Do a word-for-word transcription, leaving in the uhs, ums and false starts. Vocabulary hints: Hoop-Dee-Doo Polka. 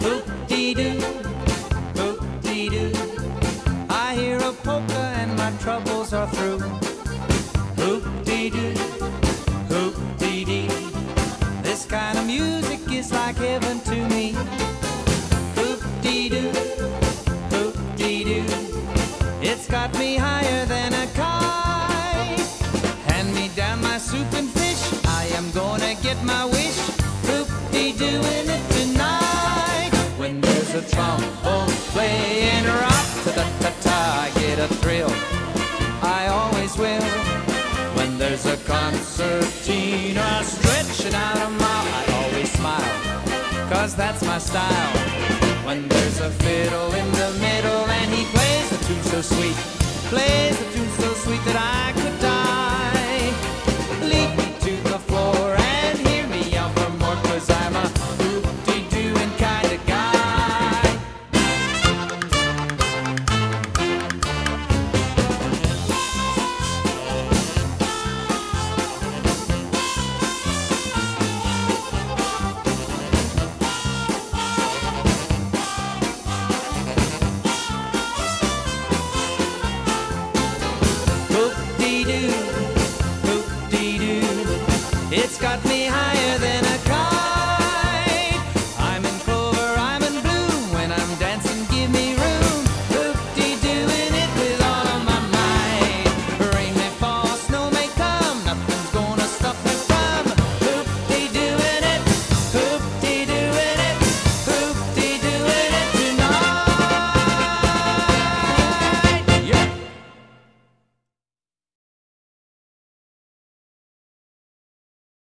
Hoop-dee-doo, hoop-dee-doo, I hear a polka and my troubles are through. Hoop-dee-doo, hoop-dee-dee, this kind of music is like heaven to me. Hoop-dee-doo, hoop-dee-doo, it's got me higher than a kite. Hand me down my soup and fish, I am gonna get my wish. Hoop-dee-dooing it tonight. When there's a trombone playing rock, ta-ta-ta-ta, I get a thrill. I always will. When there's a concertina stretching out a mile, I always smile, 'cause that's my style. When there's a fiddle in the middle and he plays a tune so sweet, plays a tune so sweet that I could die. Lead me to the floor and hear me yell for more, 'cause I'm a hoop-dee-dooin' kind of guy. Hoop-dee-doo, hoop-dee-doo, it's got me